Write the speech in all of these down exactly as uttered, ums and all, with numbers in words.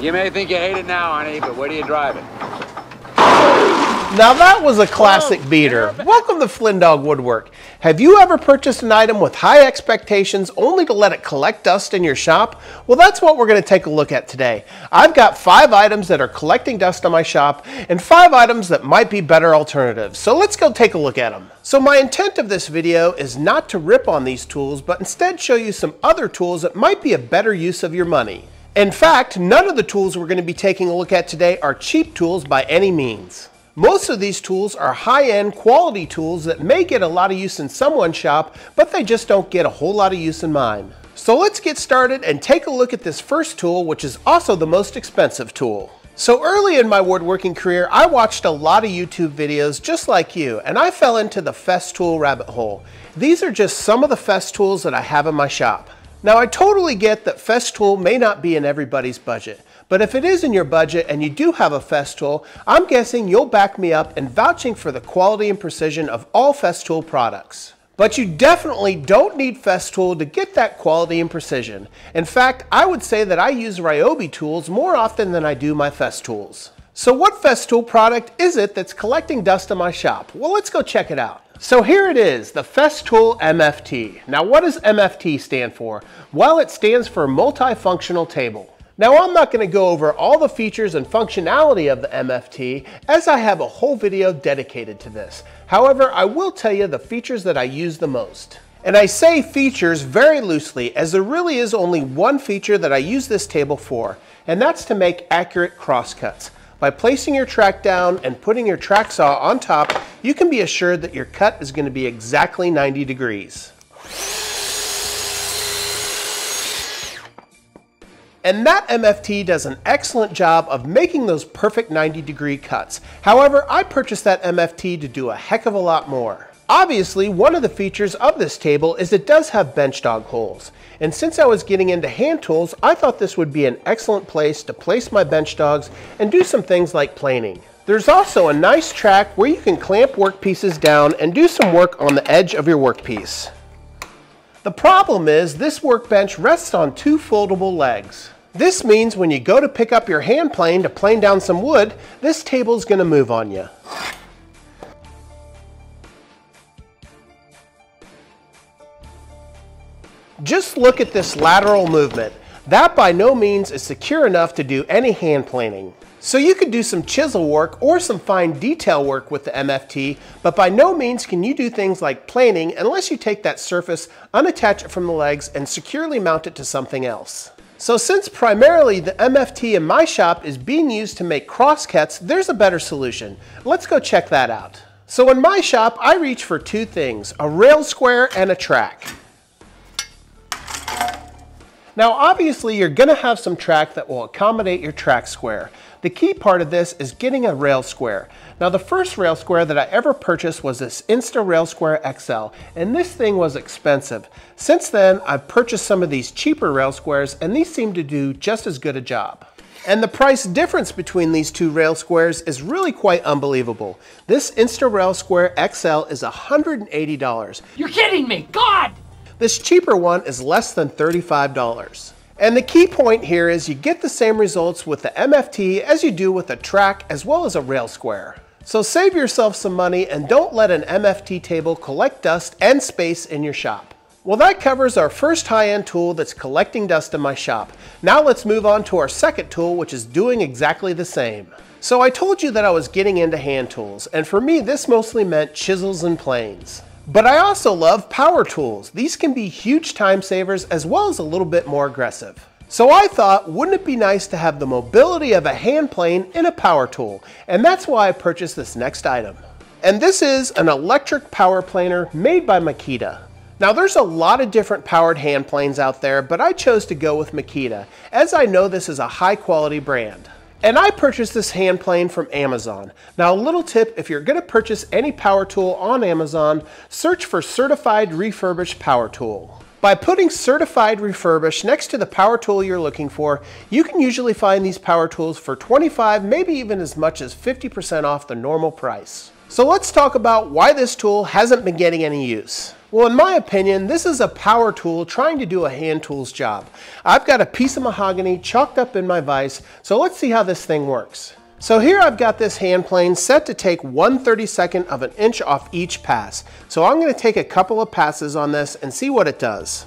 You may think you hate it now, honey, but where do you drive it? Now that was a classic Whoa, beater. Welcome to Flindog Woodwork. Have you ever purchased an item with high expectations only to let it collect dust in your shop? Well, that's what we're going to take a look at today. I've got five items that are collecting dust on my shop and five items that might be better alternatives. So let's go take a look at them. So my intent of this video is not to rip on these tools, but instead show you some other tools that might be a better use of your money. In fact, none of the tools we're going to be taking a look at today are cheap tools by any means. Most of these tools are high-end quality tools that may get a lot of use in someone's shop, but they just don't get a whole lot of use in mine. So let's get started and take a look at this first tool, which is also the most expensive tool. So early in my woodworking career, I watched a lot of YouTube videos just like you, and I fell into the Festool rabbit hole. These are just some of the Festools that I have in my shop. Now I totally get that Festool may not be in everybody's budget, but if it is in your budget and you do have a Festool, I'm guessing you'll back me up in vouching for the quality and precision of all Festool products. But you definitely don't need Festool to get that quality and precision. In fact, I would say that I use Ryobi tools more often than I do my Festools. So what Festool product is it that's collecting dust in my shop? Well, let's go check it out. So here it is, the Festool M F T. Now what does M F T stand for? Well, it stands for Multifunctional Table. Now I'm not gonna go over all the features and functionality of the M F T, as I have a whole video dedicated to this. However, I will tell you the features that I use the most. And I say features very loosely, as there really is only one feature that I use this table for, and that's to make accurate crosscuts. By placing your track down and putting your track saw on top, you can be assured that your cut is going to be exactly ninety degrees. And that M F T does an excellent job of making those perfect ninety degree cuts. However, I purchased that M F T to do a heck of a lot more. Obviously, one of the features of this table is it does have bench dog holes. And since I was getting into hand tools, I thought this would be an excellent place to place my bench dogs and do some things like planing. There's also a nice track where you can clamp workpieces down and do some work on the edge of your workpiece. The problem is this workbench rests on two foldable legs. This means when you go to pick up your hand plane to plane down some wood, this table's gonna move on you. Just look at this lateral movement. That by no means is secure enough to do any hand planing. So you could do some chisel work or some fine detail work with the M F T, but by no means can you do things like planing unless you take that surface, unattach it from the legs, and securely mount it to something else. So since primarily the M F T in my shop is being used to make crosscuts, there's a better solution. Let's go check that out. So in my shop, I reach for two things, a rail square and a track. Now obviously you're going to have some track that will accommodate your track square. The key part of this is getting a rail square. Now the first rail square that I ever purchased was this Insta Rail Square X L, and this thing was expensive. Since then I've purchased some of these cheaper rail squares, and these seem to do just as good a job. And the price difference between these two rail squares is really quite unbelievable. This Insta Rail Square X L is one hundred eighty dollars. You're kidding me, God! This cheaper one is less than thirty-five dollars. And the key point here is you get the same results with the M F T as you do with a track as well as a rail square. So save yourself some money and don't let an M F T table collect dust and space in your shop. Well, that covers our first high-end tool that's collecting dust in my shop. Now let's move on to our second tool, which is doing exactly the same. So I told you that I was getting into hand tools, and for me this mostly meant chisels and planes. But I also love power tools. These can be huge time savers as well as a little bit more aggressive. So I thought, wouldn't it be nice to have the mobility of a hand plane in a power tool? And that's why I purchased this next item. And this is an electric power planer made by Makita. Now there's a lot of different powered hand planes out there, but I chose to go with Makita, as I know this is a high quality brand. And I purchased this hand plane from Amazon. Now a little tip, if you're gonna purchase any power tool on Amazon, search for certified refurbished power tool. By putting certified refurbished next to the power tool you're looking for, you can usually find these power tools for twenty-five, maybe even as much as fifty percent off the normal price. So let's talk about why this tool hasn't been getting any use. Well, in my opinion, this is a power tool trying to do a hand tool's job. I've got a piece of mahogany chalked up in my vise, so let's see how this thing works. So here I've got this hand plane set to take one thirty-second of an inch off each pass. So I'm gonna take a couple of passes on this and see what it does.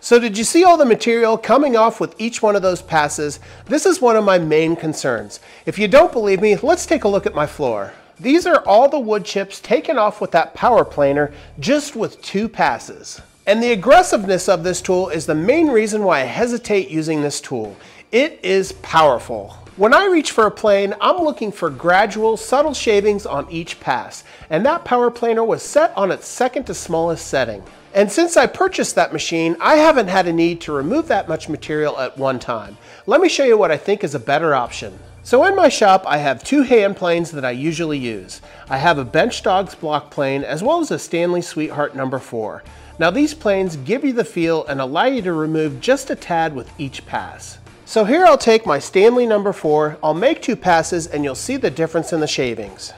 So did you see all the material coming off with each one of those passes? This is one of my main concerns. If you don't believe me, let's take a look at my floor. These are all the wood chips taken off with that power planer just with two passes. And the aggressiveness of this tool is the main reason why I hesitate using this tool. It is powerful. When I reach for a plane, I'm looking for gradual, subtle shavings on each pass, and that power planer was set on its second to smallest setting. And since I purchased that machine, I haven't had a need to remove that much material at one time. Let me show you what I think is a better option. So in my shop, I have two hand planes that I usually use. I have a Bench Dogs block plane as well as a Stanley Sweetheart number four. Now these planes give you the feel and allow you to remove just a tad with each pass. So here I'll take my Stanley number four, I'll make two passes and you'll see the difference in the shavings.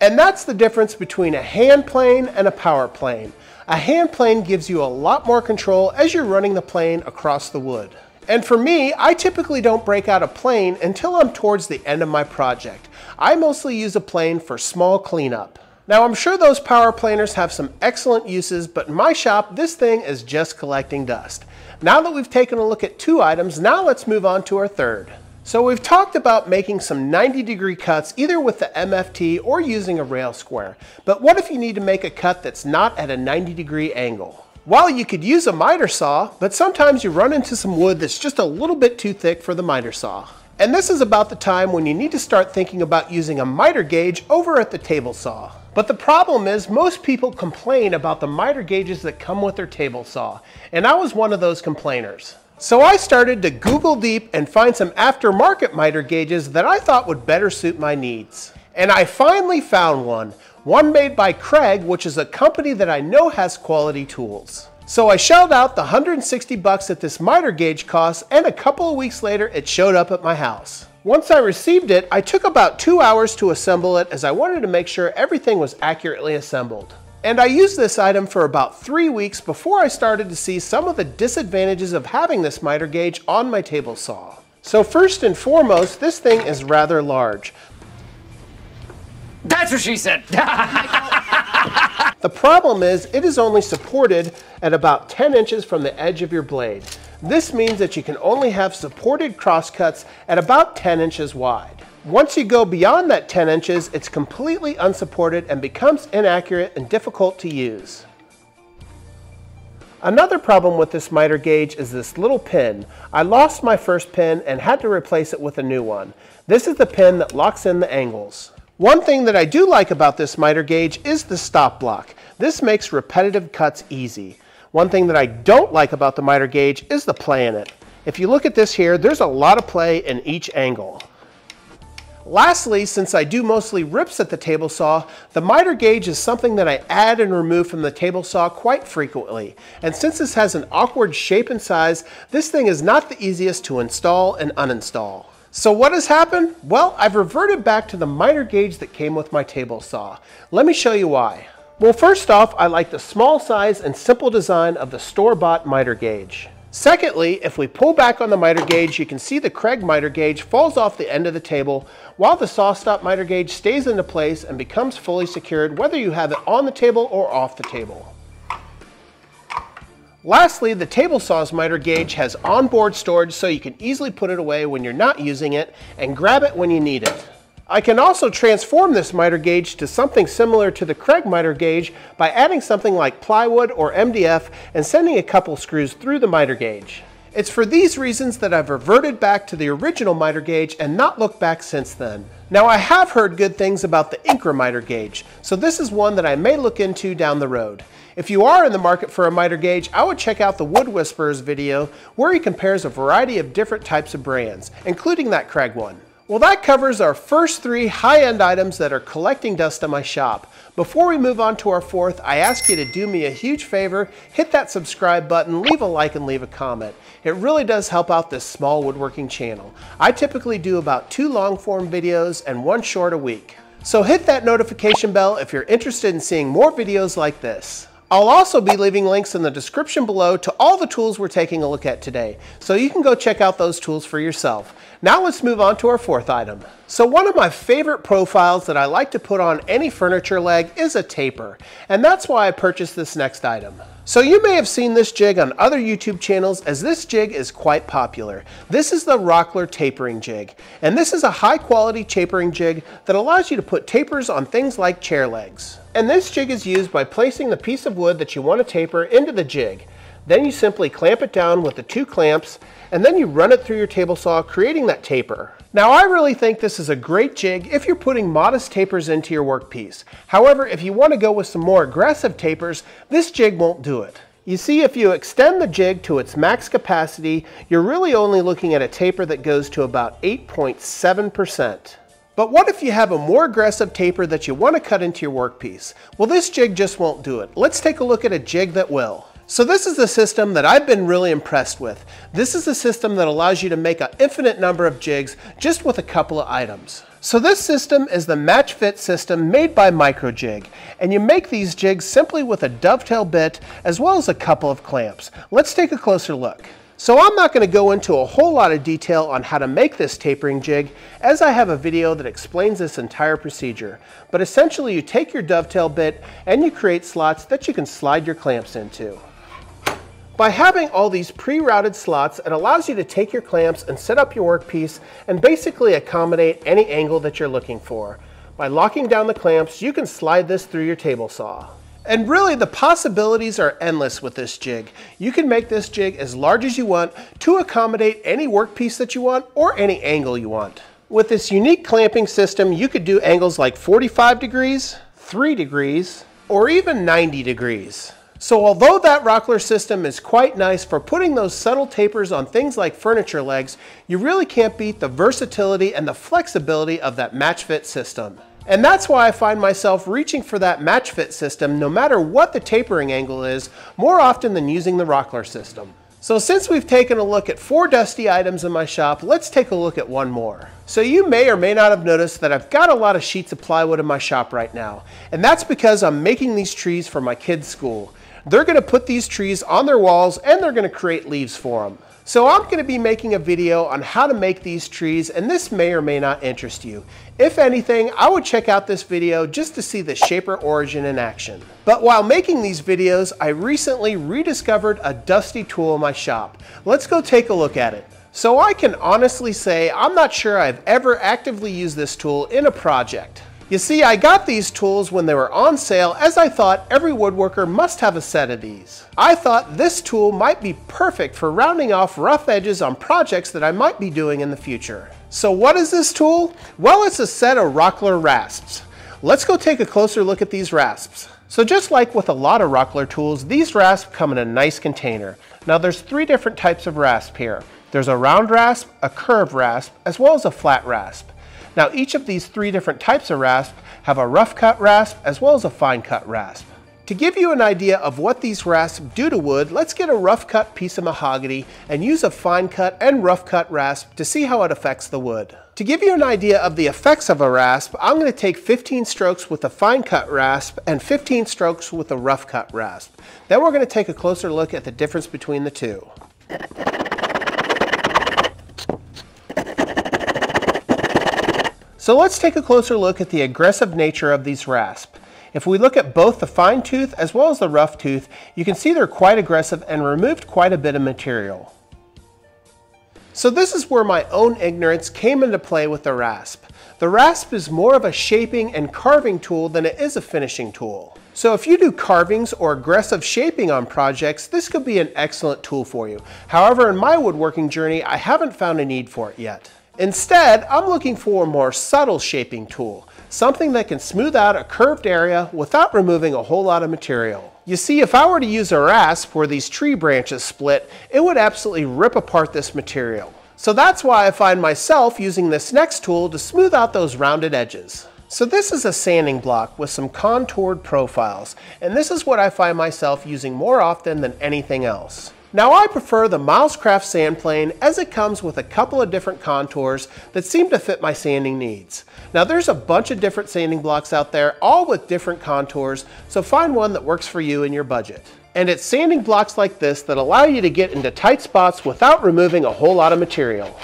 And that's the difference between a hand plane and a power plane. A hand plane gives you a lot more control as you're running the plane across the wood. And for me, I typically don't break out a plane until I'm towards the end of my project. I mostly use a plane for small cleanup. Now I'm sure those power planers have some excellent uses, but in my shop, this thing is just collecting dust. Now that we've taken a look at two items, now let's move on to our third. So we've talked about making some ninety degree cuts either with the M F T or using a rail square, but what if you need to make a cut that's not at a ninety degree angle? Well, you could use a miter saw, but sometimes you run into some wood that's just a little bit too thick for the miter saw. And this is about the time when you need to start thinking about using a miter gauge over at the table saw. But the problem is most people complain about the miter gauges that come with their table saw, and I was one of those complainers. So I started to Google deep and find some aftermarket miter gauges that I thought would better suit my needs. And I finally found one. One made by Kreg, which is a company that I know has quality tools. So I shelled out the one hundred sixty bucks that this miter gauge costs, and a couple of weeks later it showed up at my house. Once I received it, I took about two hours to assemble it as I wanted to make sure everything was accurately assembled. And I used this item for about three weeks before I started to see some of the disadvantages of having this miter gauge on my table saw. So first and foremost, this thing is rather large. That's what she said. The problem is it is only supported at about ten inches from the edge of your blade. This means that you can only have supported crosscuts at about ten inches wide. Once you go beyond that ten inches, it's completely unsupported and becomes inaccurate and difficult to use. Another problem with this miter gauge is this little pin. I lost my first pin and had to replace it with a new one. This is the pin that locks in the angles. One thing that I do like about this miter gauge is the stop block. This makes repetitive cuts easy. One thing that I don't like about the miter gauge is the play in it. If you look at this here, there's a lot of play in each angle. Lastly, since I do mostly rips at the table saw, the miter gauge is something that I add and remove from the table saw quite frequently. And since this has an awkward shape and size, this thing is not the easiest to install and uninstall. So what has happened? Well, I've reverted back to the miter gauge that came with my table saw. Let me show you why. Well, first off, I like the small size and simple design of the store-bought miter gauge. Secondly, if we pull back on the miter gauge, you can see the Kreg miter gauge falls off the end of the table while the SawStop miter gauge stays into place and becomes fully secured whether you have it on the table or off the table. Lastly, the table saw's miter gauge has onboard storage so you can easily put it away when you're not using it and grab it when you need it. I can also transform this miter gauge to something similar to the Kreg miter gauge by adding something like plywood or M D F and sending a couple screws through the miter gauge. It's for these reasons that I've reverted back to the original miter gauge and not looked back since then. Now I have heard good things about the Incra miter gauge, so this is one that I may look into down the road. If you are in the market for a miter gauge, I would check out the Wood Whisperer's video where he compares a variety of different types of brands, including that Kreg one. Well, that covers our first three high-end items that are collecting dust in my shop. Before we move on to our fourth, I ask you to do me a huge favor, hit that subscribe button, leave a like, and leave a comment. It really does help out this small woodworking channel. I typically do about two long-form videos and one short a week. So hit that notification bell if you're interested in seeing more videos like this. I'll also be leaving links in the description below to all the tools we're taking a look at today, so you can go check out those tools for yourself. Now let's move on to our fourth item. So one of my favorite profiles that I like to put on any furniture leg is a taper, and that's why I purchased this next item. So you may have seen this jig on other YouTube channels, as this jig is quite popular. This is the Rockler tapering jig, and this is a high quality tapering jig that allows you to put tapers on things like chair legs. And this jig is used by placing the piece of wood that you want to taper into the jig. Then you simply clamp it down with the two clamps, and then you run it through your table saw, creating that taper. Now, I really think this is a great jig if you're putting modest tapers into your workpiece. However, if you want to go with some more aggressive tapers, this jig won't do it. You see, if you extend the jig to its max capacity, you're really only looking at a taper that goes to about eight point seven percent. But what if you have a more aggressive taper that you want to cut into your workpiece? Well, this jig just won't do it. Let's take a look at a jig that will. So this is the system that I've been really impressed with. This is a system that allows you to make an infinite number of jigs just with a couple of items. So this system is the Match Fit system made by MicroJig, and you make these jigs simply with a dovetail bit as well as a couple of clamps. Let's take a closer look. So I'm not going to go into a whole lot of detail on how to make this tapering jig, as I have a video that explains this entire procedure. But essentially, you take your dovetail bit and you create slots that you can slide your clamps into. By having all these pre-routed slots, it allows you to take your clamps and set up your workpiece and basically accommodate any angle that you're looking for. By locking down the clamps, you can slide this through your table saw. And really, the possibilities are endless with this jig. You can make this jig as large as you want to accommodate any workpiece that you want or any angle you want. With this unique clamping system, you could do angles like forty-five degrees, three degrees, or even ninety degrees. So although that Rockler system is quite nice for putting those subtle tapers on things like furniture legs, you really can't beat the versatility and the flexibility of that Match Fit system. And that's why I find myself reaching for that Match Fit system no matter what the tapering angle is, more often than using the Rockler system. So since we've taken a look at four dusty items in my shop, let's take a look at one more. So you may or may not have noticed that I've got a lot of sheets of plywood in my shop right now, and that's because I'm making these trees for my kids' school. They're going to put these trees on their walls and they're going to create leaves for them. So I'm going to be making a video on how to make these trees, and this may or may not interest you. If anything, I would check out this video just to see the Shaper Origin in action. But while making these videos, I recently rediscovered a dusty tool in my shop. Let's go take a look at it. So I can honestly say I'm not sure I've ever actively used this tool in a project. You see, I got these tools when they were on sale, as I thought every woodworker must have a set of these. I thought this tool might be perfect for rounding off rough edges on projects that I might be doing in the future. So what is this tool? Well, it's a set of Rockler rasps. Let's go take a closer look at these rasps. So just like with a lot of Rockler tools, these rasps come in a nice container. Now there's three different types of rasp here. There's a round rasp, a curved rasp, as well as a flat rasp. Now each of these three different types of rasp have a rough cut rasp as well as a fine cut rasp. To give you an idea of what these rasps do to wood, let's get a rough cut piece of mahogany and use a fine cut and rough cut rasp to see how it affects the wood. To give you an idea of the effects of a rasp, I'm going to take fifteen strokes with a fine cut rasp and fifteen strokes with a rough cut rasp. Then we're going to take a closer look at the difference between the two. So let's take a closer look at the aggressive nature of these rasps. If we look at both the fine tooth as well as the rough tooth, you can see they're quite aggressive and removed quite a bit of material. So this is where my own ignorance came into play with the rasp. The rasp is more of a shaping and carving tool than it is a finishing tool. So if you do carvings or aggressive shaping on projects, this could be an excellent tool for you. However, in my woodworking journey, I haven't found a need for it yet. Instead, I'm looking for a more subtle shaping tool, something that can smooth out a curved area without removing a whole lot of material. You see, if I were to use a rasp where these tree branches split, it would absolutely rip apart this material. So that's why I find myself using this next tool to smooth out those rounded edges. So this is a sanding block with some contoured profiles, and this is what I find myself using more often than anything else. Now I prefer the Milescraft sand plane as it comes with a couple of different contours that seem to fit my sanding needs. Now there's a bunch of different sanding blocks out there, all with different contours, so find one that works for you and your budget. And it's sanding blocks like this that allow you to get into tight spots without removing a whole lot of material.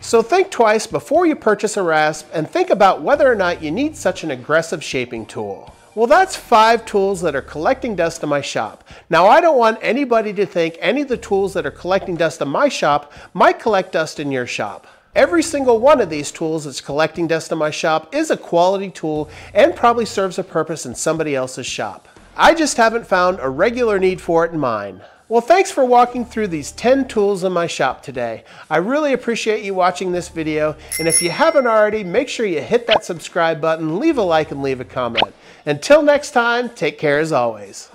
So think twice before you purchase a rasp and think about whether or not you need such an aggressive shaping tool. Well, that's five tools that are collecting dust in my shop. Now, I don't want anybody to think any of the tools that are collecting dust in my shop might collect dust in your shop. Every single one of these tools that's collecting dust in my shop is a quality tool and probably serves a purpose in somebody else's shop. I just haven't found a regular need for it in mine. Well, thanks for walking through these ten tools in my shop today. I really appreciate you watching this video, and if you haven't already, make sure you hit that subscribe button, leave a like, and leave a comment. Until next time, take care as always.